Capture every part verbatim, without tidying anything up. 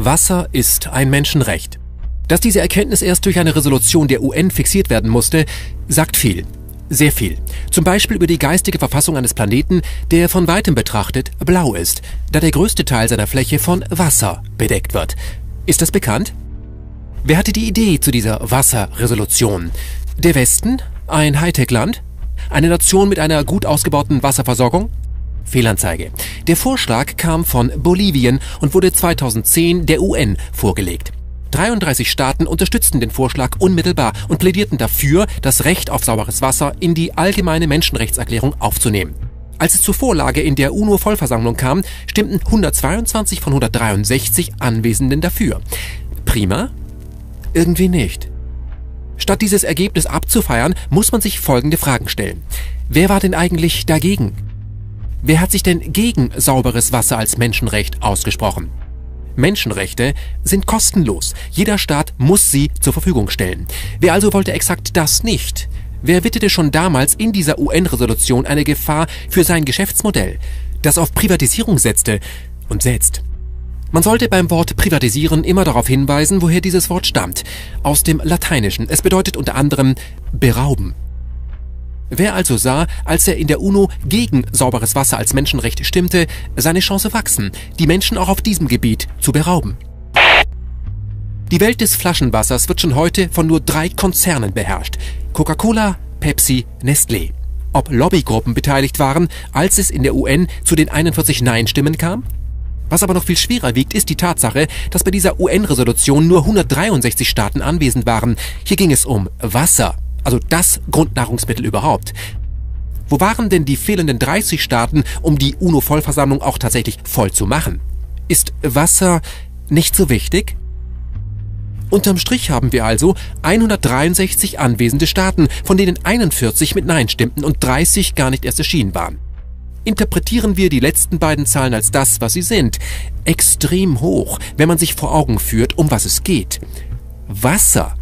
Wasser ist ein Menschenrecht. Dass diese Erkenntnis erst durch eine Resolution der U N fixiert werden musste, sagt viel. Sehr viel. Zum Beispiel über die geistige Verfassung eines Planeten, der von weitem betrachtet blau ist, da der größte Teil seiner Fläche von Wasser bedeckt wird. Ist das bekannt? Wer hatte die Idee zu dieser Wasserresolution? Der Westen? Ein Hightech-Land? Eine Nation mit einer gut ausgebauten Wasserversorgung? Fehlanzeige. Der Vorschlag kam von Bolivien und wurde zweitausendzehn der U N vorgelegt. dreiunddreißig Staaten unterstützten den Vorschlag unmittelbar und plädierten dafür, das Recht auf sauberes Wasser in die allgemeine Menschenrechtserklärung aufzunehmen. Als es zur Vorlage in der UNO-Vollversammlung kam, stimmten hundertzweiundzwanzig von hundertdreiundsechzig Anwesenden dafür. Prima? Irgendwie nicht. Statt dieses Ergebnis abzufeiern, muss man sich folgende Fragen stellen. Wer war denn eigentlich dagegen? Wer hat sich denn gegen sauberes Wasser als Menschenrecht ausgesprochen? Menschenrechte sind kostenlos. Jeder Staat muss sie zur Verfügung stellen. Wer also wollte exakt das nicht? Wer wittete schon damals in dieser U N-Resolution eine Gefahr für sein Geschäftsmodell, das auf Privatisierung setzte und setzt? Man sollte beim Wort privatisieren immer darauf hinweisen, woher dieses Wort stammt. Aus dem Lateinischen. Es bedeutet unter anderem berauben. Wer also sah, als er in der UNO gegen sauberes Wasser als Menschenrecht stimmte, seine Chance wachsen, die Menschen auch auf diesem Gebiet zu berauben. Die Welt des Flaschenwassers wird schon heute von nur drei Konzernen beherrscht. Coca-Cola, Pepsi, Nestlé. Ob Lobbygruppen beteiligt waren, als es in der U N zu den einundvierzig Nein-Stimmen kam? Was aber noch viel schwerer wiegt, ist die Tatsache, dass bei dieser U N-Resolution nur hundertdreiundsechzig Staaten anwesend waren. Hier ging es um Wasser. Also das Grundnahrungsmittel überhaupt. Wo waren denn die fehlenden dreißig Staaten, um die UNO-Vollversammlung auch tatsächlich voll zu machen? Ist Wasser nicht so wichtig? Unterm Strich haben wir also hundertdreiundsechzig anwesende Staaten, von denen einundvierzig mit Nein stimmten und dreißig gar nicht erst erschienen waren. Interpretieren wir die letzten beiden Zahlen als das, was sie sind. Extrem hoch, wenn man sich vor Augen führt, um was es geht. Wasser.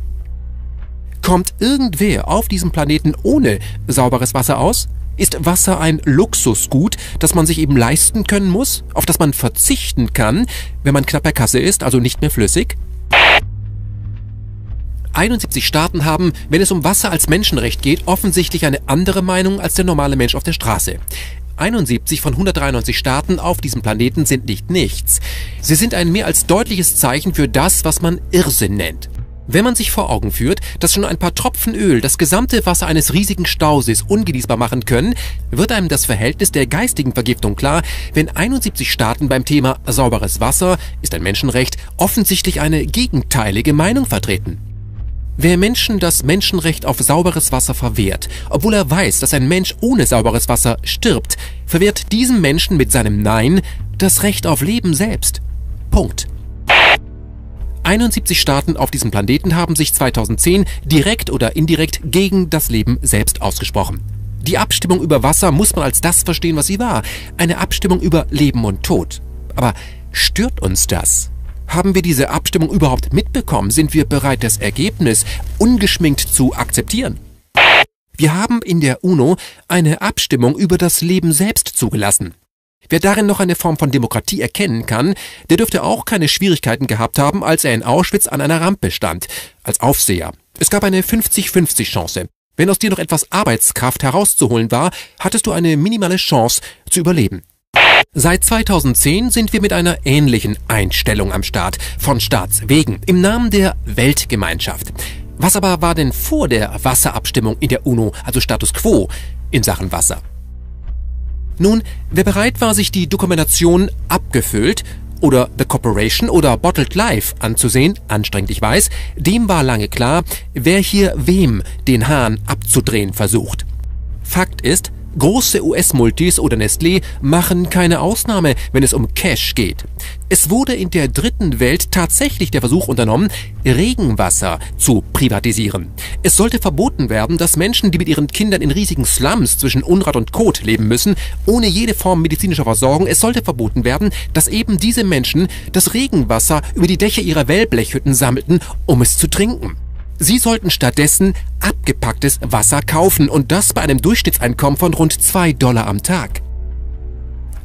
Kommt irgendwer auf diesem Planeten ohne sauberes Wasser aus? Ist Wasser ein Luxusgut, das man sich eben leisten können muss, auf das man verzichten kann, wenn man knapp bei Kasse ist, also nicht mehr flüssig? einundsiebzig Staaten haben, wenn es um Wasser als Menschenrecht geht, offensichtlich eine andere Meinung als der normale Mensch auf der Straße. einundsiebzig von hundertdreiundneunzig Staaten auf diesem Planeten sind nicht nichts. Sie sind ein mehr als deutliches Zeichen für das, was man Irrsinn nennt. Wenn man sich vor Augen führt, dass schon ein paar Tropfen Öl das gesamte Wasser eines riesigen Stausees ungenießbar machen können, wird einem das Verhältnis der geistigen Vergiftung klar, wenn einundsiebzig Staaten beim Thema sauberes Wasser ist ein Menschenrecht offensichtlich eine gegenteilige Meinung vertreten. Wer Menschen das Menschenrecht auf sauberes Wasser verwehrt, obwohl er weiß, dass ein Mensch ohne sauberes Wasser stirbt, verwehrt diesem Menschen mit seinem Nein das Recht auf Leben selbst. Punkt. einundsiebzig Staaten auf diesem Planeten haben sich zweitausendzehn direkt oder indirekt gegen das Leben selbst ausgesprochen. Die Abstimmung über Wasser muss man als das verstehen, was sie war. Eine Abstimmung über Leben und Tod. Aber stört uns das? Haben wir diese Abstimmung überhaupt mitbekommen? Sind wir bereit, das Ergebnis ungeschminkt zu akzeptieren? Wir haben in der UNO eine Abstimmung über das Leben selbst zugelassen. Wer darin noch eine Form von Demokratie erkennen kann, der dürfte auch keine Schwierigkeiten gehabt haben, als er in Auschwitz an einer Rampe stand, als Aufseher. Es gab eine fünfzig fünfzig Chance. Wenn aus dir noch etwas Arbeitskraft herauszuholen war, hattest du eine minimale Chance zu überleben. Seit zweitausendzehn sind wir mit einer ähnlichen Einstellung am Start, von Staats wegen, im Namen der Weltgemeinschaft. Was aber war denn vor der Wasserabstimmung in der UNO, also Status Quo, in Sachen Wasser? Nun, wer bereit war, sich die Dokumentation abgefüllt oder The Corporation oder Bottled Life anzusehen, anstrengend ich weiß, dem war lange klar, wer hier wem den Hahn abzudrehen versucht. Fakt ist, große U S-Multis oder Nestlé machen keine Ausnahme, wenn es um Cash geht. Es wurde in der dritten Welt tatsächlich der Versuch unternommen, Regenwasser zu privatisieren. Es sollte verboten werden, dass Menschen, die mit ihren Kindern in riesigen Slums zwischen Unrat und Kot leben müssen, ohne jede Form medizinischer Versorgung, es sollte verboten werden, dass eben diese Menschen das Regenwasser über die Dächer ihrer Wellblechhütten sammelten, um es zu trinken. Sie sollten stattdessen abgepacktes Wasser kaufen und das bei einem Durchschnittseinkommen von rund zwei Dollar am Tag.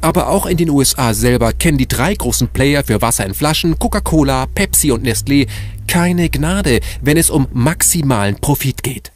Aber auch in den U S A selber kennen die drei großen Player für Wasser in Flaschen, Coca-Cola, Pepsi und Nestlé, keine Gnade, wenn es um maximalen Profit geht.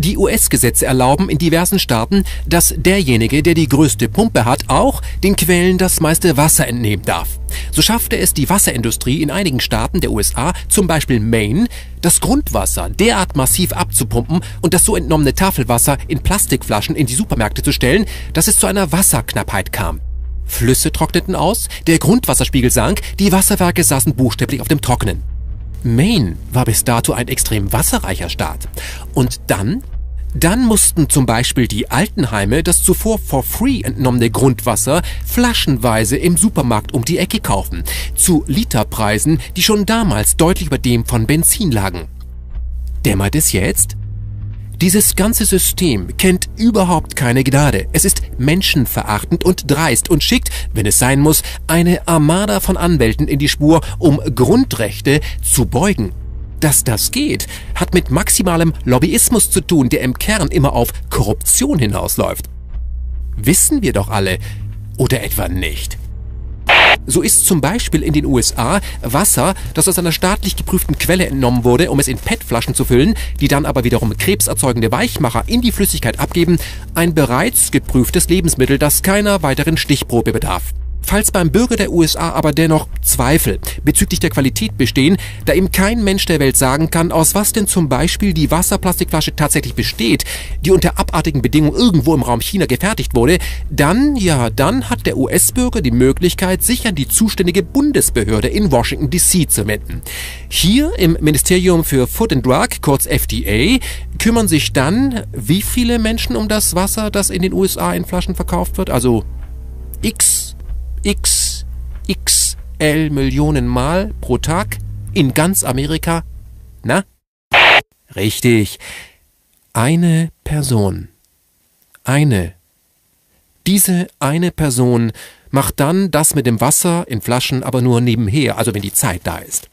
Die U S-Gesetze erlauben in diversen Staaten, dass derjenige, der die größte Pumpe hat, auch den Quellen das meiste Wasser entnehmen darf. So schaffte es die Wasserindustrie in einigen Staaten der U S A, zum Beispiel Maine, das Grundwasser derart massiv abzupumpen und das so entnommene Tafelwasser in Plastikflaschen in die Supermärkte zu stellen, dass es zu einer Wasserknappheit kam. Flüsse trockneten aus, der Grundwasserspiegel sank, die Wasserwerke saßen buchstäblich auf dem Trockenen. Maine war bis dato ein extrem wasserreicher Staat. Und dann? Dann mussten zum Beispiel die Altenheime das zuvor for free entnommene Grundwasser flaschenweise im Supermarkt um die Ecke kaufen, zu Literpreisen, die schon damals deutlich über dem von Benzin lagen. Dämmert es jetzt? Dieses ganze System kennt überhaupt keine Gnade. Es ist menschenverachtend und dreist und schickt, wenn es sein muss, eine Armada von Anwälten in die Spur, um Grundrechte zu beugen. Dass das geht, hat mit maximalem Lobbyismus zu tun, der im Kern immer auf Korruption hinausläuft. Wissen wir doch alle, oder etwa nicht? So ist zum Beispiel in den U S A Wasser, das aus einer staatlich geprüften Quelle entnommen wurde, um es in P E T-Flaschen zu füllen, die dann aber wiederum krebserzeugende Weichmacher in die Flüssigkeit abgeben, ein bereits geprüftes Lebensmittel, das keiner weiteren Stichprobe bedarf. Falls beim Bürger der U S A aber dennoch Zweifel bezüglich der Qualität bestehen, da ihm kein Mensch der Welt sagen kann, aus was denn zum Beispiel die Wasserplastikflasche tatsächlich besteht, die unter abartigen Bedingungen irgendwo im Raum China gefertigt wurde, dann, ja, dann hat der U S-Bürger die Möglichkeit, sich an die zuständige Bundesbehörde in Washington D C zu wenden. Hier im Ministerium für Food and Drug, kurz F D A, kümmern sich dann, wie viele Menschen um das Wasser, das in den U S A in Flaschen verkauft wird, also X. X X L Millionen Mal pro Tag in ganz Amerika? Na? Richtig. Eine Person. Eine. Diese eine Person macht dann das mit dem Wasser in Flaschen aber nur nebenher, also wenn die Zeit da ist.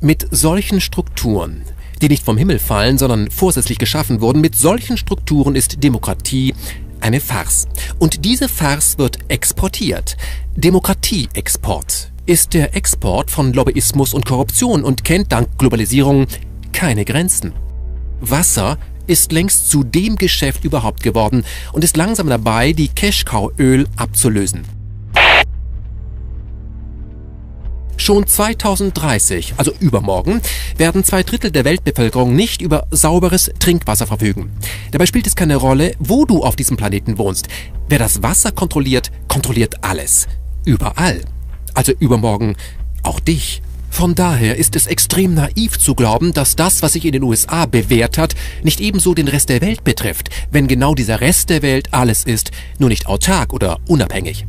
Mit solchen Strukturen, die nicht vom Himmel fallen, sondern vorsätzlich geschaffen wurden, mit solchen Strukturen ist Demokratie eine Farce. Und diese Farce wird exportiert. Demokratieexport ist der Export von Lobbyismus und Korruption und kennt dank Globalisierung keine Grenzen. Wasser ist längst zu dem Geschäft überhaupt geworden und ist langsam dabei, die Cash-Cow-Öl abzulösen. Schon zweitausenddreißig, also übermorgen, werden zwei Drittel der Weltbevölkerung nicht über sauberes Trinkwasser verfügen. Dabei spielt es keine Rolle, wo du auf diesem Planeten wohnst. Wer das Wasser kontrolliert, kontrolliert alles. Überall. Also übermorgen auch dich. Von daher ist es extrem naiv zu glauben, dass das, was sich in den U S A bewährt hat, nicht ebenso den Rest der Welt betrifft, wenn genau dieser Rest der Welt alles ist, nur nicht autark oder unabhängig.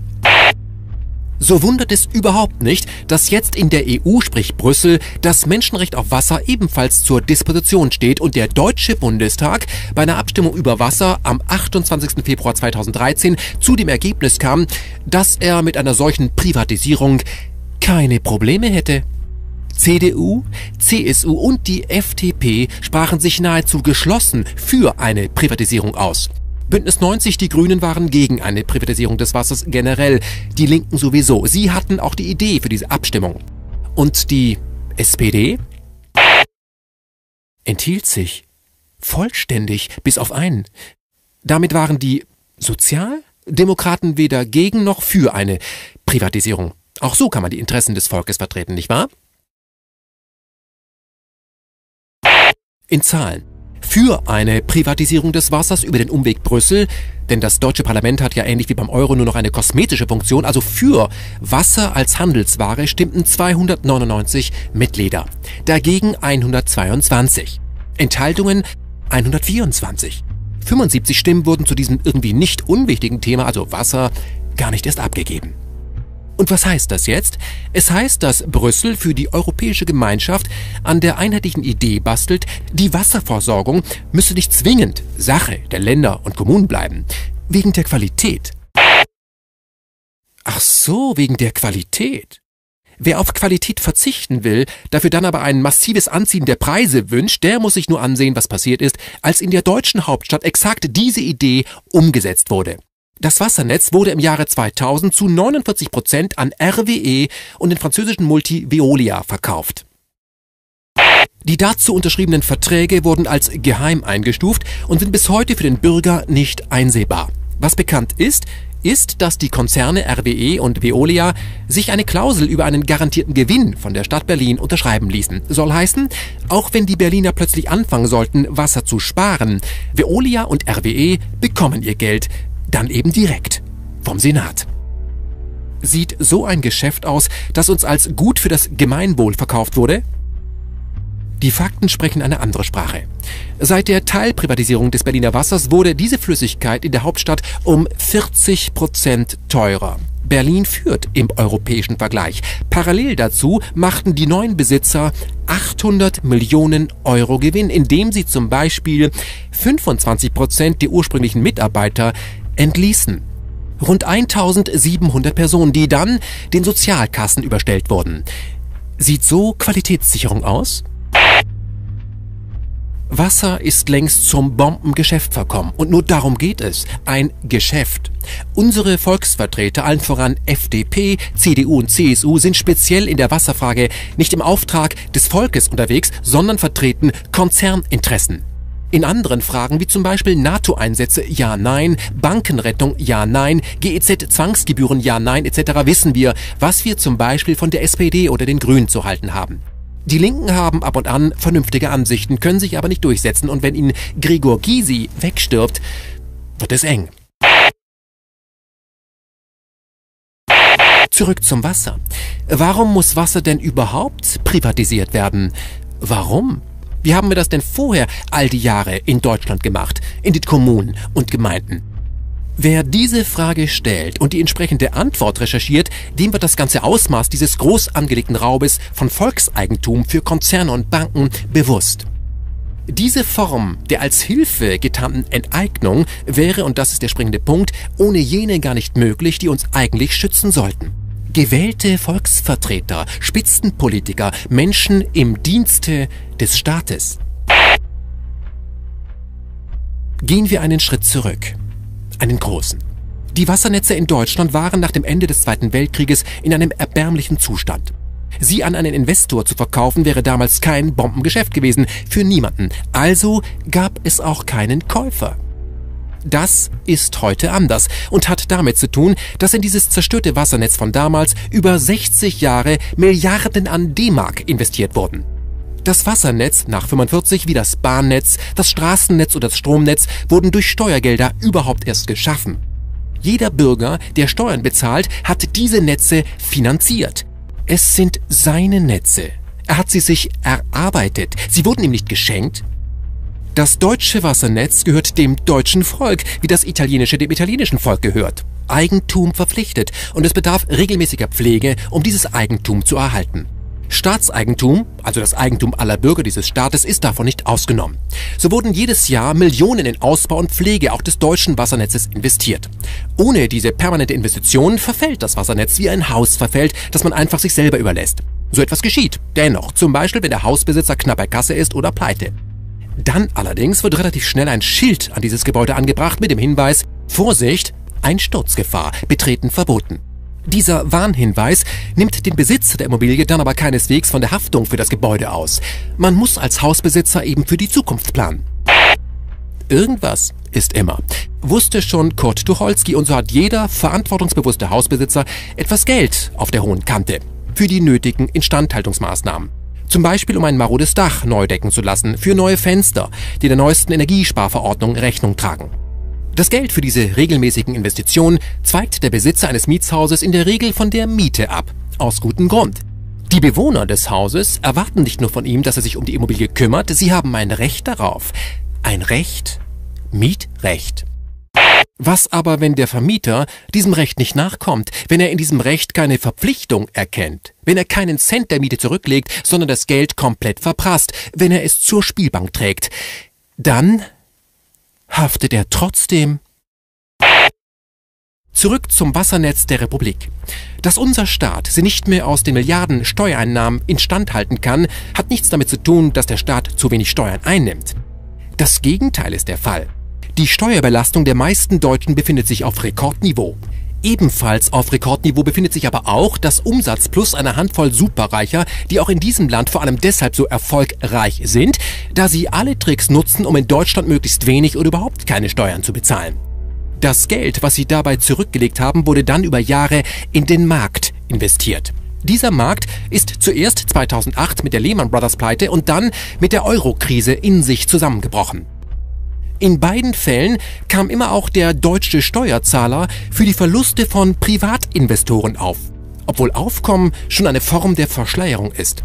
So wundert es überhaupt nicht, dass jetzt in der E U, sprich Brüssel, das Menschenrecht auf Wasser ebenfalls zur Disposition steht und der Deutsche Bundestag bei einer Abstimmung über Wasser am achtundzwanzigsten Februar zweitausenddreizehn zu dem Ergebnis kam, dass er mit einer solchen Privatisierung keine Probleme hätte. C D U, C S U und die F D P sprachen sich nahezu geschlossen für eine Privatisierung aus. Bündnis neunzig, die Grünen waren gegen eine Privatisierung des Wassers generell, die Linken sowieso. Sie hatten auch die Idee für diese Abstimmung. Und die S P D enthielt sich vollständig bis auf einen. Damit waren die Sozialdemokraten weder gegen noch für eine Privatisierung. Auch so kann man die Interessen des Volkes vertreten, nicht wahr? In Zahlen. Für eine Privatisierung des Wassers über den Umweg Brüssel, denn das deutsche Parlament hat ja ähnlich wie beim Euro nur noch eine kosmetische Funktion, also für Wasser als Handelsware stimmten zweihundertneunundneunzig Mitglieder, dagegen hundertzweiundzwanzig, Enthaltungen hundertvierundzwanzig, fünfundsiebzig Stimmen wurden zu diesem irgendwie nicht unwichtigen Thema, also Wasser, gar nicht erst abgegeben. Und was heißt das jetzt? Es heißt, dass Brüssel für die Europäische Gemeinschaft an der einheitlichen Idee bastelt, die Wasserversorgung müsse nicht zwingend Sache der Länder und Kommunen bleiben. Wegen der Qualität. Ach so, wegen der Qualität. Wer auf Qualität verzichten will, dafür dann aber ein massives Anziehen der Preise wünscht, der muss sich nur ansehen, was passiert ist, als in der deutschen Hauptstadt exakt diese Idee umgesetzt wurde. Das Wassernetz wurde im Jahre zweitausend zu neunundvierzig Prozent an R W E und den französischen Multi Veolia verkauft. Die dazu unterschriebenen Verträge wurden als geheim eingestuft und sind bis heute für den Bürger nicht einsehbar. Was bekannt ist, ist, dass die Konzerne R W E und Veolia sich eine Klausel über einen garantierten Gewinn von der Stadt Berlin unterschreiben ließen. Soll heißen, auch wenn die Berliner plötzlich anfangen sollten, Wasser zu sparen, Veolia und R W E bekommen ihr Geld, dann eben direkt vom Senat. Sieht so ein Geschäft aus, das uns als gut für das Gemeinwohl verkauft wurde? Die Fakten sprechen eine andere Sprache. Seit der Teilprivatisierung des Berliner Wassers wurde diese Flüssigkeit in der Hauptstadt um vierzig Prozent teurer. Berlin führt im europäischen Vergleich. Parallel dazu machten die neuen Besitzer achthundert Millionen Euro Gewinn, indem sie zum Beispiel fünfundzwanzig Prozent der ursprünglichen Mitarbeiter entließen. Rund eintausendsiebenhundert Personen, die dann den Sozialkassen überstellt wurden. Sieht so Qualitätssicherung aus? Wasser ist längst zum Bombengeschäft verkommen. Und nur darum geht es. Ein Geschäft. Unsere Volksvertreter, allen voran F D P, C D U und C S U, sind speziell in der Wasserfrage nicht im Auftrag des Volkes unterwegs, sondern vertreten Konzerninteressen. In anderen Fragen, wie zum Beispiel NATO-Einsätze, ja, nein, Bankenrettung, ja, nein, G E Z-Zwangsgebühren, ja, nein, et cetera, wissen wir, was wir zum Beispiel von der S P D oder den Grünen zu halten haben. Die Linken haben ab und an vernünftige Ansichten, können sich aber nicht durchsetzen. Und wenn ihnen Gregor Gysi wegstirbt, wird es eng. Zurück zum Wasser. Warum muss Wasser denn überhaupt privatisiert werden? Warum? Wie haben wir das denn vorher all die Jahre in Deutschland gemacht, in den Kommunen und Gemeinden? Wer diese Frage stellt und die entsprechende Antwort recherchiert, dem wird das ganze Ausmaß dieses groß angelegten Raubes von Volkseigentum für Konzerne und Banken bewusst. Diese Form der als Hilfe getarnten Enteignung wäre, und das ist der springende Punkt, ohne jene gar nicht möglich, die uns eigentlich schützen sollten. Gewählte Volksvertreter, Spitzenpolitiker, Menschen im Dienste des Staates. Gehen wir einen Schritt zurück. Einen großen. Die Wassernetze in Deutschland waren nach dem Ende des Zweiten Weltkrieges in einem erbärmlichen Zustand. Sie an einen Investor zu verkaufen, wäre damals kein Bombengeschäft gewesen, für niemanden. Also gab es auch keinen Käufer. Das ist heute anders und hat damit zu tun, dass in dieses zerstörte Wassernetz von damals über sechzig Jahre Milliarden an D-Mark investiert wurden. Das Wassernetz nach neunzehnhundertfünfundvierzig, wie das Bahnnetz, das Straßennetz oder das Stromnetz, wurden durch Steuergelder überhaupt erst geschaffen. Jeder Bürger, der Steuern bezahlt, hat diese Netze finanziert. Es sind seine Netze. Er hat sie sich erarbeitet. Sie wurden ihm nicht geschenkt. Das deutsche Wassernetz gehört dem deutschen Volk, wie das italienische dem italienischen Volk gehört. Eigentum verpflichtet, und es bedarf regelmäßiger Pflege, um dieses Eigentum zu erhalten. Staatseigentum, also das Eigentum aller Bürger dieses Staates, ist davon nicht ausgenommen. So wurden jedes Jahr Millionen in Ausbau und Pflege auch des deutschen Wassernetzes investiert. Ohne diese permanente Investition verfällt das Wassernetz wie ein Haus verfällt, das man einfach sich selber überlässt. So etwas geschieht dennoch, zum Beispiel wenn der Hausbesitzer knapp bei Kasse ist oder pleite. Dann allerdings wird relativ schnell ein Schild an dieses Gebäude angebracht mit dem Hinweis: Vorsicht, Einsturzgefahr, Betreten verboten. Dieser Warnhinweis nimmt den Besitzer der Immobilie dann aber keineswegs von der Haftung für das Gebäude aus. Man muss als Hausbesitzer eben für die Zukunft planen. Irgendwas ist immer. Wusste schon Kurt Tucholsky, und so hat jeder verantwortungsbewusste Hausbesitzer etwas Geld auf der hohen Kante für die nötigen Instandhaltungsmaßnahmen. Zum Beispiel um ein marodes Dach neu decken zu lassen, für neue Fenster, die der neuesten Energiesparverordnung Rechnung tragen. Das Geld für diese regelmäßigen Investitionen zweigt der Besitzer eines Mietshauses in der Regel von der Miete ab. Aus gutem Grund. Die Bewohner des Hauses erwarten nicht nur von ihm, dass er sich um die Immobilie kümmert, sie haben ein Recht darauf. Ein Recht? Mietrecht. Was aber, wenn der Vermieter diesem Recht nicht nachkommt, wenn er in diesem Recht keine Verpflichtung erkennt, wenn er keinen Cent der Miete zurücklegt, sondern das Geld komplett verprasst, wenn er es zur Spielbank trägt? Dann haftet er trotzdem? Zurück zum Wassernetz der Republik. Dass unser Staat sie nicht mehr aus den Milliarden Steuereinnahmen instand halten kann, hat nichts damit zu tun, dass der Staat zu wenig Steuern einnimmt. Das Gegenteil ist der Fall. Die Steuerbelastung der meisten Deutschen befindet sich auf Rekordniveau. Ebenfalls auf Rekordniveau befindet sich aber auch das Umsatzplus einer Handvoll Superreicher, die auch in diesem Land vor allem deshalb so erfolgreich sind, da sie alle Tricks nutzen, um in Deutschland möglichst wenig oder überhaupt keine Steuern zu bezahlen. Das Geld, was sie dabei zurückgelegt haben, wurde dann über Jahre in den Markt investiert. Dieser Markt ist zuerst zweitausendacht mit der Lehman Brothers Pleite und dann mit der Euro-Krise in sich zusammengebrochen. In beiden Fällen kam immer auch der deutsche Steuerzahler für die Verluste von Privatinvestoren auf, obwohl Aufkommen schon eine Form der Verschleierung ist.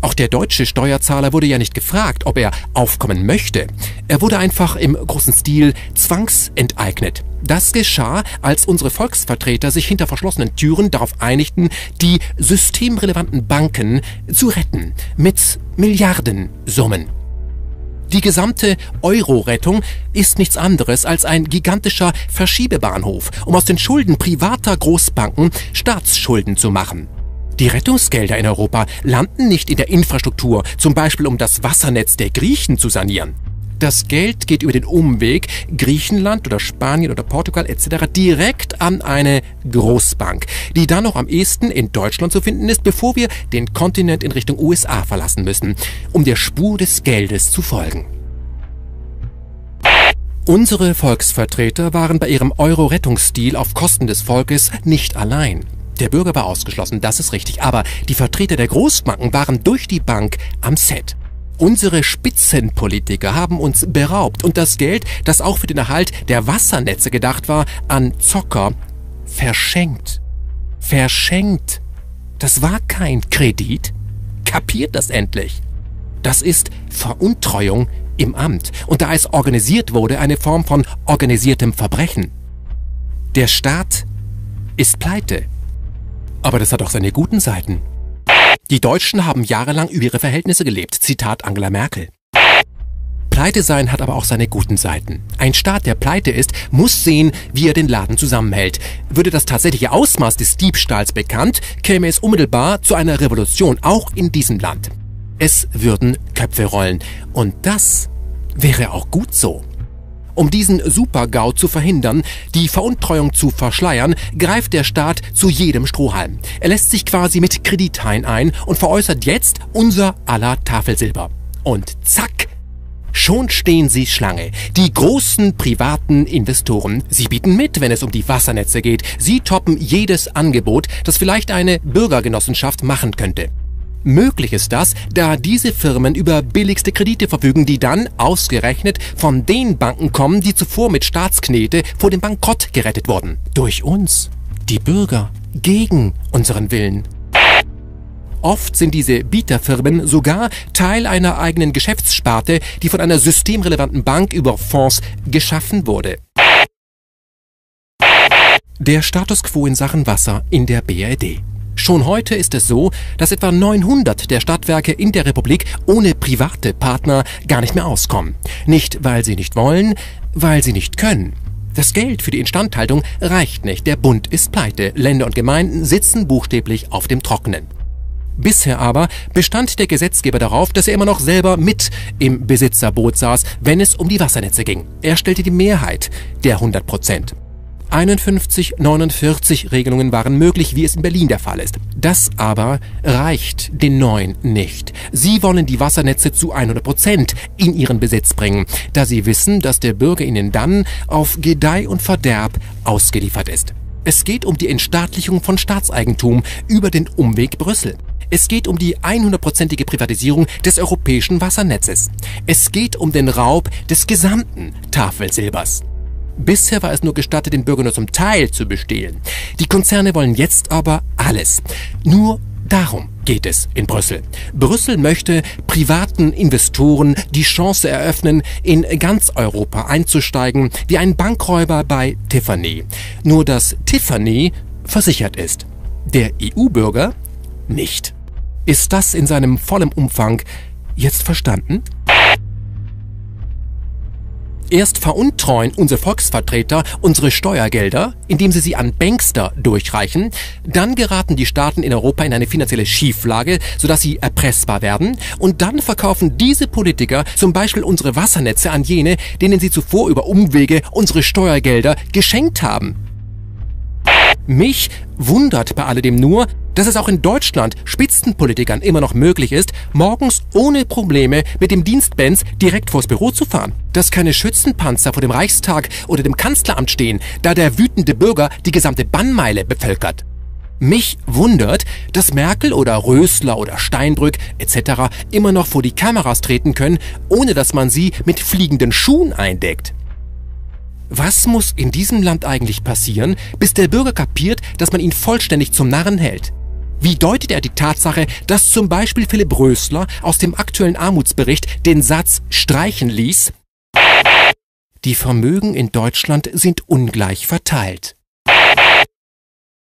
Auch der deutsche Steuerzahler wurde ja nicht gefragt, ob er aufkommen möchte. Er wurde einfach im großen Stil zwangsenteignet. Das geschah, als unsere Volksvertreter sich hinter verschlossenen Türen darauf einigten, die systemrelevanten Banken zu retten mit Milliardensummen. Die gesamte Euro-Rettung ist nichts anderes als ein gigantischer Verschiebebahnhof, um aus den Schulden privater Großbanken Staatsschulden zu machen. Die Rettungsgelder in Europa landen nicht in der Infrastruktur, zum Beispiel um das Wassernetz der Griechen zu sanieren. Das Geld geht über den Umweg Griechenland oder Spanien oder Portugal et cetera direkt an eine Großbank, die dann noch am ehesten in Deutschland zu finden ist, bevor wir den Kontinent in Richtung U S A verlassen müssen, um der Spur des Geldes zu folgen. Unsere Volksvertreter waren bei ihrem Euro-Rettungsstil auf Kosten des Volkes nicht allein. Der Bürger war ausgeschlossen, das ist richtig, aber die Vertreter der Großbanken waren durch die Bank am Set. Unsere Spitzenpolitiker haben uns beraubt und das Geld, das auch für den Erhalt der Wassernetze gedacht war, an Zocker verschenkt. Verschenkt. Das war kein Kredit. Kapiert das endlich. Das ist Veruntreuung im Amt. Und da es organisiert wurde, eine Form von organisiertem Verbrechen. Der Staat ist pleite. Aber das hat auch seine guten Seiten. Die Deutschen haben jahrelang über ihre Verhältnisse gelebt. Zitat Angela Merkel. Pleite sein hat aber auch seine guten Seiten. Ein Staat, der pleite ist, muss sehen, wie er den Laden zusammenhält. Würde das tatsächliche Ausmaß des Diebstahls bekannt, käme es unmittelbar zu einer Revolution, auch in diesem Land. Es würden Köpfe rollen. Und das wäre auch gut so. Um diesen Super-GAU zu verhindern, die Veruntreuung zu verschleiern, greift der Staat zu jedem Strohhalm. Er lässt sich quasi mit Kredithain ein und veräußert jetzt unser aller Tafelsilber. Und zack, schon stehen sie Schlange. Die großen privaten Investoren. Sie bieten mit, wenn es um die Wassernetze geht. Sie toppen jedes Angebot, das vielleicht eine Bürgergenossenschaft machen könnte. Möglich ist das, da diese Firmen über billigste Kredite verfügen, die dann ausgerechnet von den Banken kommen, die zuvor mit Staatsknete vor dem Bankrott gerettet wurden. Durch uns, die Bürger, gegen unseren Willen. Oft sind diese Bieterfirmen sogar Teil einer eigenen Geschäftssparte, die von einer systemrelevanten Bank über Fonds geschaffen wurde. Der Status quo in Sachen Wasser in der B R D. Schon heute ist es so, dass etwa neunhundert der Stadtwerke in der Republik ohne private Partner gar nicht mehr auskommen. Nicht, weil sie nicht wollen, weil sie nicht können. Das Geld für die Instandhaltung reicht nicht. Der Bund ist pleite. Länder und Gemeinden sitzen buchstäblich auf dem Trockenen. Bisher aber bestand der Gesetzgeber darauf, dass er immer noch selber mit im Besitzerboot saß, wenn es um die Wassernetze ging. Er stellte die Mehrheit der hundert Prozent. einundfünfzig neunundvierzig Regelungen waren möglich, wie es in Berlin der Fall ist. Das aber reicht den Neuen nicht. Sie wollen die Wassernetze zu hundert Prozent in ihren Besitz bringen, da sie wissen, dass der Bürger ihnen dann auf Gedeih und Verderb ausgeliefert ist. Es geht um die Entstaatlichung von Staatseigentum über den Umweg Brüssel. Es geht um die hundertprozentige Privatisierung des europäischen Wassernetzes. Es geht um den Raub des gesamten Tafelsilbers. Bisher war es nur gestattet, den Bürger nur zum Teil zu bestehlen. Die Konzerne wollen jetzt aber alles. Nur darum geht es in Brüssel. Brüssel möchte privaten Investoren die Chance eröffnen, in ganz Europa einzusteigen, wie ein Bankräuber bei Tiffany. Nur dass Tiffany versichert ist. Der E U-Bürger nicht. Ist das in seinem vollen Umfang jetzt verstanden? Erst veruntreuen unsere Volksvertreter unsere Steuergelder, indem sie sie an Bankster durchreichen. Dann geraten die Staaten in Europa in eine finanzielle Schieflage, sodass sie erpressbar werden. Und dann verkaufen diese Politiker zum Beispiel unsere Wassernetze an jene, denen sie zuvor über Umwege unsere Steuergelder geschenkt haben. Mich wundert bei alledem nur, dass es auch in Deutschland Spitzenpolitikern immer noch möglich ist, morgens ohne Probleme mit dem Dienstbenz direkt vors Büro zu fahren. Dass keine Schützenpanzer vor dem Reichstag oder dem Kanzleramt stehen, da der wütende Bürger die gesamte Bannmeile bevölkert. Mich wundert, dass Merkel oder Rösler oder Steinbrück et cetera immer noch vor die Kameras treten können, ohne dass man sie mit fliegenden Schuhen eindeckt. Was muss in diesem Land eigentlich passieren, bis der Bürger kapiert, dass man ihn vollständig zum Narren hält? Wie deutet er die Tatsache, dass zum Beispiel Philipp Rösler aus dem aktuellen Armutsbericht den Satz streichen ließ? Die Vermögen in Deutschland sind ungleich verteilt.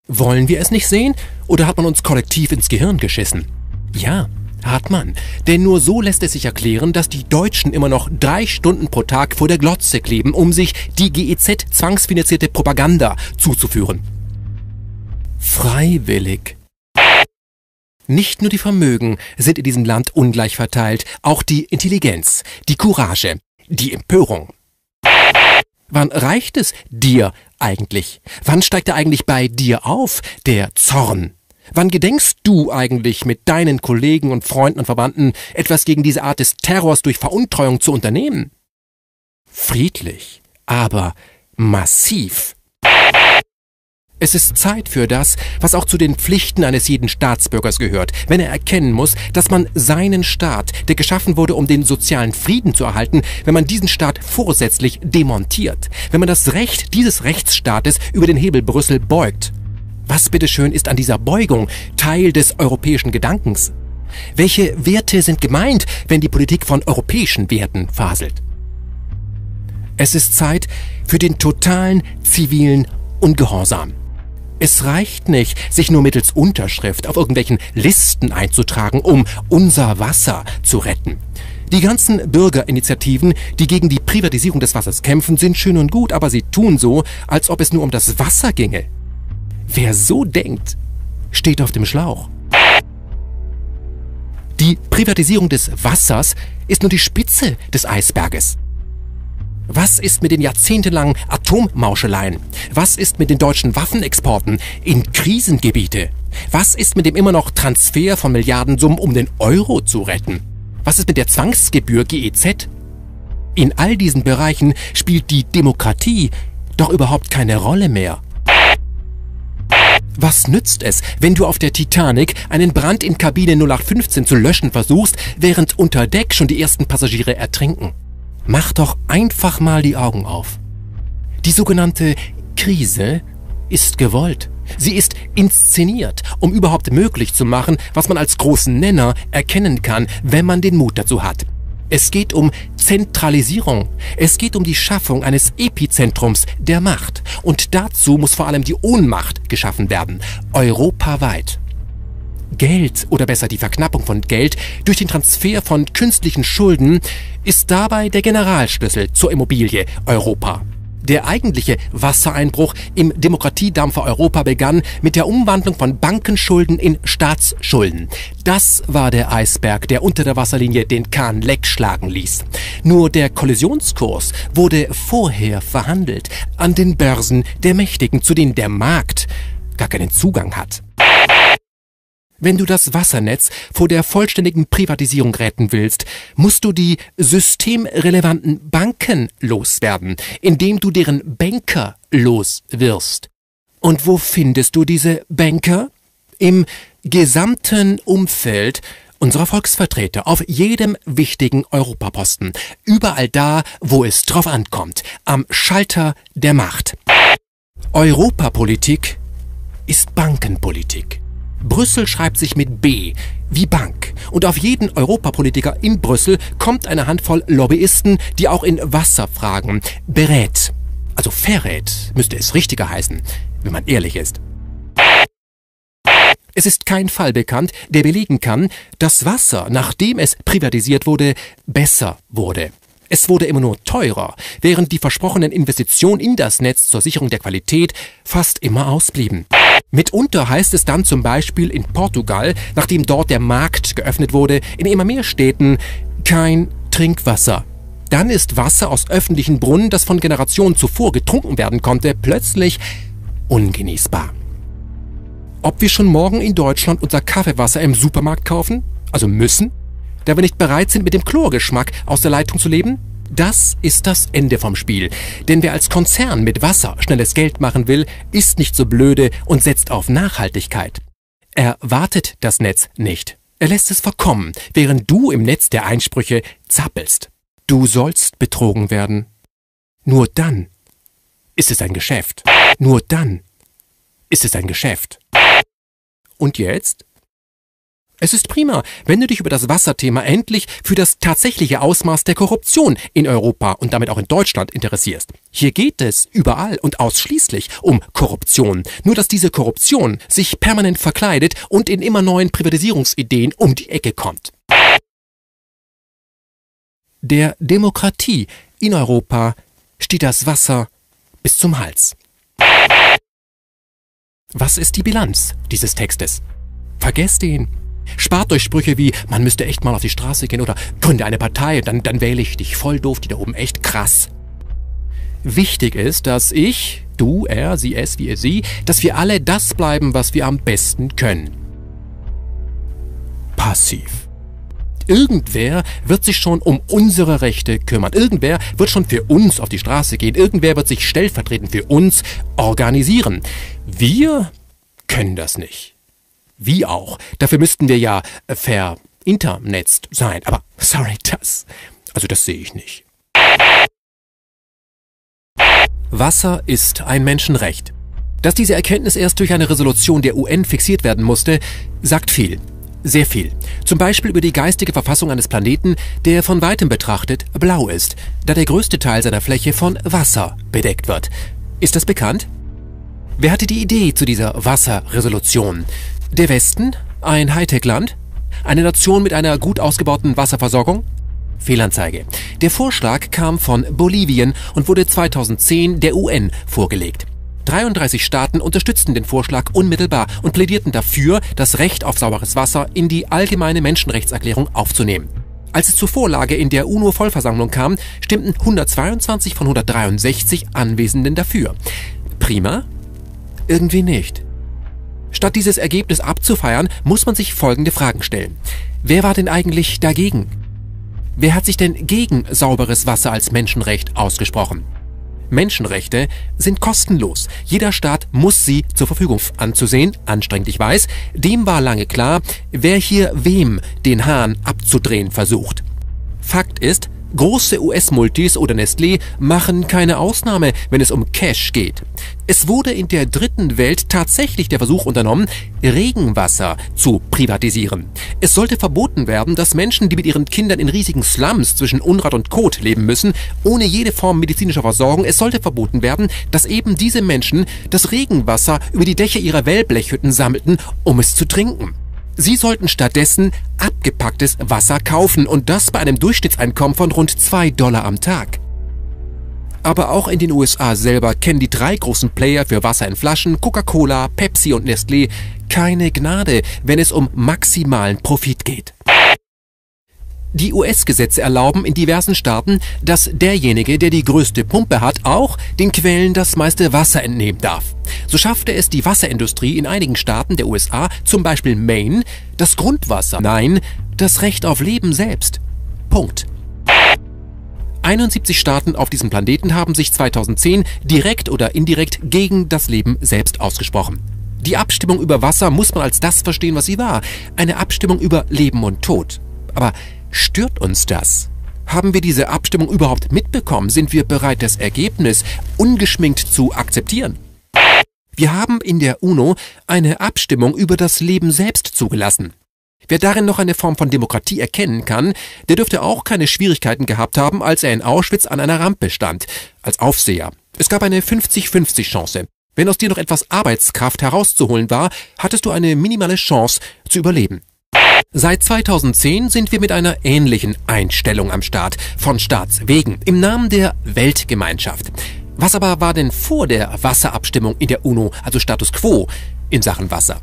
Wollen wir es nicht sehen? Oder hat man uns kollektiv ins Gehirn geschissen? Ja. Hat man. Denn nur so lässt es sich erklären, dass die Deutschen immer noch drei Stunden pro Tag vor der Glotze kleben, um sich die G E Z-zwangsfinanzierte Propaganda zuzuführen. Freiwillig. Nicht nur die Vermögen sind in diesem Land ungleich verteilt, auch die Intelligenz, die Courage, die Empörung. Wann reicht es dir eigentlich? Wann steigt er eigentlich bei dir auf, der Zorn? Wann gedenkst du eigentlich, mit deinen Kollegen und Freunden und Verwandten etwas gegen diese Art des Terrors durch Veruntreuung zu unternehmen? Friedlich, aber massiv. Es ist Zeit für das, was auch zu den Pflichten eines jeden Staatsbürgers gehört, wenn er erkennen muss, dass man seinen Staat, der geschaffen wurde, um den sozialen Frieden zu erhalten, wenn man diesen Staat vorsätzlich demontiert, wenn man das Recht dieses Rechtsstaates über den Hebel Brüssel beugt. Was bitteschön ist an dieser Beugung Teil des europäischen Gedankens? Welche Werte sind gemeint, wenn die Politik von europäischen Werten faselt? Es ist Zeit für den totalen zivilen Ungehorsam. Es reicht nicht, sich nur mittels Unterschrift auf irgendwelchen Listen einzutragen, um unser Wasser zu retten. Die ganzen Bürgerinitiativen, die gegen die Privatisierung des Wassers kämpfen, sind schön und gut, aber sie tun so, als ob es nur um das Wasser ginge. Wer so denkt, steht auf dem Schlauch. Die Privatisierung des Wassers ist nur die Spitze des Eisberges. Was ist mit den jahrzehntelangen Atommauscheleien? Was ist mit den deutschen Waffenexporten in Krisengebiete? Was ist mit dem immer noch Transfer von Milliardensummen, um den Euro zu retten? Was ist mit der Zwangsgebühr G E Z? In all diesen Bereichen spielt die Demokratie doch überhaupt keine Rolle mehr. Was nützt es, wenn du auf der Titanic einen Brand in Kabine null acht fünfzehn zu löschen versuchst, während unter Deck schon die ersten Passagiere ertrinken? Mach doch einfach mal die Augen auf. Die sogenannte Krise ist gewollt. Sie ist inszeniert, um überhaupt möglich zu machen, was man als großen Nenner erkennen kann, wenn man den Mut dazu hat. Es geht um Zentralisierung. Es geht um die Schaffung eines Epizentrums der Macht. Und dazu muss vor allem die Ohnmacht geschaffen werden. Europaweit. Geld, oder besser die Verknappung von Geld durch den Transfer von künstlichen Schulden, ist dabei der Generalschlüssel zur Immobilie Europa. Der eigentliche Wassereinbruch im Demokratiedampfer Europa begann mit der Umwandlung von Bankenschulden in Staatsschulden. Das war der Eisberg, der unter der Wasserlinie den Kahn leck schlagen ließ. Nur der Kollisionskurs wurde vorher verhandelt an den Börsen der Mächtigen, zu denen der Markt gar keinen Zugang hat. Wenn du das Wassernetz vor der vollständigen Privatisierung retten willst, musst du die systemrelevanten Banken loswerden, indem du deren Banker loswirst. Und wo findest du diese Banker? Im gesamten Umfeld unserer Volksvertreter, auf jedem wichtigen Europaposten, überall da, wo es drauf ankommt, am Schalter der Macht. Europapolitik ist Bankenpolitik. Brüssel schreibt sich mit B, wie Bank. Und auf jeden Europapolitiker in Brüssel kommt eine Handvoll Lobbyisten, die auch in Wasserfragen berät. Also verrät, müsste es richtiger heißen, wenn man ehrlich ist. Es ist kein Fall bekannt, der belegen kann, dass Wasser, nachdem es privatisiert wurde, besser wurde. Es wurde immer nur teurer, während die versprochenen Investitionen in das Netz zur Sicherung der Qualität fast immer ausblieben. Mitunter heißt es dann zum Beispiel in Portugal, nachdem dort der Markt geöffnet wurde, in immer mehr Städten kein Trinkwasser. Dann ist Wasser aus öffentlichen Brunnen, das von Generationen zuvor getrunken werden konnte, plötzlich ungenießbar. Ob wir schon morgen in Deutschland unser Kaffeewasser im Supermarkt kaufen, also müssen, da wir nicht bereit sind, mit dem Chlorgeschmack aus der Leitung zu leben? Das ist das Ende vom Spiel. Denn wer als Konzern mit Wasser schnelles Geld machen will, ist nicht so blöde und setzt auf Nachhaltigkeit. Er wartet das Netz nicht. Er lässt es verkommen, während du im Netz der Einsprüche zappelst. Du sollst betrogen werden. Nur dann ist es ein Geschäft. Nur dann ist es ein Geschäft. Und jetzt? Es ist prima, wenn du dich über das Wasserthema endlich für das tatsächliche Ausmaß der Korruption in Europa und damit auch in Deutschland interessierst. Hier geht es überall und ausschließlich um Korruption. Nur dass diese Korruption sich permanent verkleidet und in immer neuen Privatisierungsideen um die Ecke kommt. Der Demokratie in Europa steht das Wasser bis zum Hals. Was ist die Bilanz dieses Textes? Vergesst ihn. Spart euch Sprüche wie, man müsste echt mal auf die Straße gehen oder gründe eine Partei, dann, dann wähle ich dich voll doof, die da oben echt krass. Wichtig ist, dass ich, du, er, sie, es, wir, sie, dass wir alle das bleiben, was wir am besten können. Passiv. Irgendwer wird sich schon um unsere Rechte kümmern. Irgendwer wird schon für uns auf die Straße gehen. Irgendwer wird sich stellvertretend für uns organisieren. Wir können das nicht. Wie auch. Dafür müssten wir ja ver-internetzt sein. Aber sorry, das. Also das sehe ich nicht. Wasser ist ein Menschenrecht. Dass diese Erkenntnis erst durch eine Resolution der U N fixiert werden musste, sagt viel. Sehr viel. Zum Beispiel über die geistige Verfassung eines Planeten, der von weitem betrachtet blau ist, da der größte Teil seiner Fläche von Wasser bedeckt wird. Ist das bekannt? Wer hatte die Idee zu dieser Wasserresolution? Der Westen? Ein Hightech-Land? Eine Nation mit einer gut ausgebauten Wasserversorgung? Fehlanzeige. Der Vorschlag kam von Bolivien und wurde zweitausendzehn der U N vorgelegt. dreiunddreißig Staaten unterstützten den Vorschlag unmittelbar und plädierten dafür, das Recht auf sauberes Wasser in die allgemeine Menschenrechtserklärung aufzunehmen. Als es zur Vorlage in der U N O-Vollversammlung kam, stimmten hundertzweiundzwanzig von hundertdreiundsechzig Anwesenden dafür. Prima? Irgendwie nicht. Statt dieses Ergebnis abzufeiern, muss man sich folgende Fragen stellen. Wer war denn eigentlich dagegen? Wer hat sich denn gegen sauberes Wasser als Menschenrecht ausgesprochen? Menschenrechte sind kostenlos. Jeder Staat muss sie zur Verfügung anzusehen, anstrengend ich weiß. Dem war lange klar, wer hier wem den Hahn abzudrehen versucht. Fakt ist, große U S-Multis oder Nestlé machen keine Ausnahme, wenn es um Cash geht. Es wurde in der dritten Welt tatsächlich der Versuch unternommen, Regenwasser zu privatisieren. Es sollte verboten werden, dass Menschen, die mit ihren Kindern in riesigen Slums zwischen Unrat und Kot leben müssen, ohne jede Form medizinischer Versorgung, es sollte verboten werden, dass eben diese Menschen das Regenwasser über die Dächer ihrer Wellblechhütten sammelten, um es zu trinken. Sie sollten stattdessen abgepacktes Wasser kaufen und das bei einem Durchschnittseinkommen von rund zwei Dollar am Tag. Aber auch in den U S A selber kennen die drei großen Player für Wasser in Flaschen, Coca-Cola, Pepsi und Nestlé, keine Gnade, wenn es um maximalen Profit geht. Die U S-Gesetze erlauben in diversen Staaten, dass derjenige, der die größte Pumpe hat, auch den Quellen das meiste Wasser entnehmen darf. So schaffte es die Wasserindustrie in einigen Staaten der U S A, zum Beispiel Maine, das Grundwasser, nein, das Recht auf Leben selbst. Punkt. einundsiebzig Staaten auf diesem Planeten haben sich zweitausendzehn direkt oder indirekt gegen das Leben selbst ausgesprochen. Die Abstimmung über Wasser muss man als das verstehen, was sie war. Eine Abstimmung über Leben und Tod. Aber stört uns das? Haben wir diese Abstimmung überhaupt mitbekommen? Sind wir bereit, das Ergebnis ungeschminkt zu akzeptieren? Wir haben in der UNO eine Abstimmung über das Leben selbst zugelassen. Wer darin noch eine Form von Demokratie erkennen kann, der dürfte auch keine Schwierigkeiten gehabt haben, als er in Auschwitz an einer Rampe stand, als Aufseher. Es gab eine fünfzig fünfzig Chance. Wenn aus dir noch etwas Arbeitskraft herauszuholen war, hattest du eine minimale Chance zu überleben. Seit zweitausendzehn sind wir mit einer ähnlichen Einstellung am Start, von Staats wegen, im Namen der Weltgemeinschaft. Was aber war denn vor der Wasserabstimmung in der UNO, also Status Quo, in Sachen Wasser?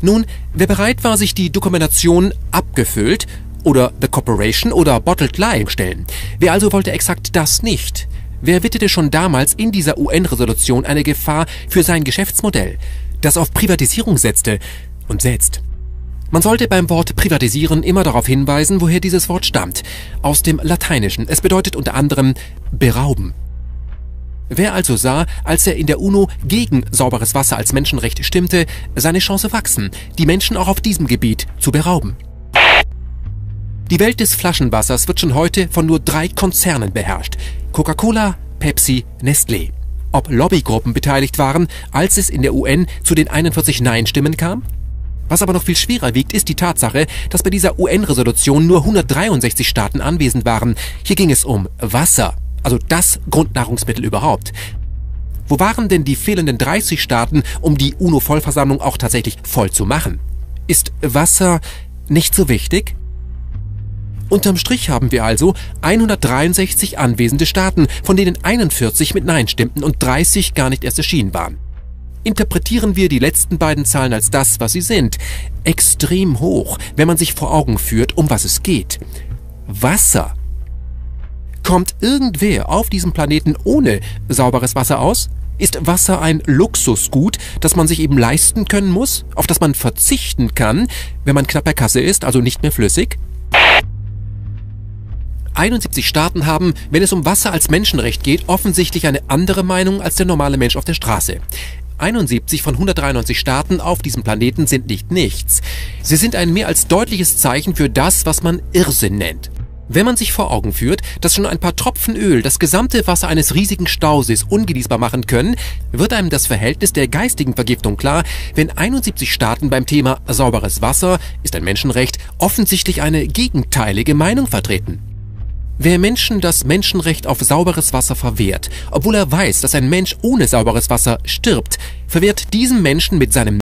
Nun, wer bereit war, sich die Dokumentation abgefüllt oder The Corporation oder Bottled Life stellen, wer also wollte exakt das nicht? Wer wittete schon damals in dieser U N-Resolution eine Gefahr für sein Geschäftsmodell, das auf Privatisierung setzte und setzt? Man sollte beim Wort privatisieren immer darauf hinweisen, woher dieses Wort stammt. Aus dem Lateinischen. Es bedeutet unter anderem berauben. Wer also sah, als er in der UNO gegen sauberes Wasser als Menschenrecht stimmte, seine Chance wachsen, die Menschen auch auf diesem Gebiet zu berauben. Die Welt des Flaschenwassers wird schon heute von nur drei Konzernen beherrscht. Coca-Cola, Pepsi, Nestlé. Ob Lobbygruppen beteiligt waren, als es in der U N zu den einundvierzig Nein-Stimmen kam? Was aber noch viel schwerer wiegt, ist die Tatsache, dass bei dieser U N-Resolution nur hundertdreiundsechzig Staaten anwesend waren. Hier ging es um Wasser, also das Grundnahrungsmittel überhaupt. Wo waren denn die fehlenden dreißig Staaten, um die UNO-Vollversammlung auch tatsächlich voll zu machen? Ist Wasser nicht so wichtig? Unterm Strich haben wir also hundertdreiundsechzig anwesende Staaten, von denen einundvierzig mit Nein stimmten und dreißig gar nicht erst erschienen waren. Interpretieren wir die letzten beiden Zahlen als das, was sie sind. Extrem hoch, wenn man sich vor Augen führt, um was es geht. Wasser. Kommt irgendwer auf diesem Planeten ohne sauberes Wasser aus? Ist Wasser ein Luxusgut, das man sich eben leisten können muss, auf das man verzichten kann, wenn man knapp bei Kasse ist, also nicht mehr flüssig? einundsiebzig Staaten haben, wenn es um Wasser als Menschenrecht geht, offensichtlich eine andere Meinung als der normale Mensch auf der Straße. einundsiebzig von hundertdreiundneunzig Staaten auf diesem Planeten sind nicht nichts. Sie sind ein mehr als deutliches Zeichen für das, was man Irrsinn nennt. Wenn man sich vor Augen führt, dass schon ein paar Tropfen Öl das gesamte Wasser eines riesigen Stausees ungenießbar machen können, wird einem das Verhältnis der geistigen Vergiftung klar, wenn einundsiebzig Staaten beim Thema sauberes Wasser, ist ein Menschenrecht, offensichtlich eine gegenteilige Meinung vertreten. Wer Menschen das Menschenrecht auf sauberes Wasser verwehrt, obwohl er weiß, dass ein Mensch ohne sauberes Wasser stirbt, verwehrt diesem Menschen mit seinem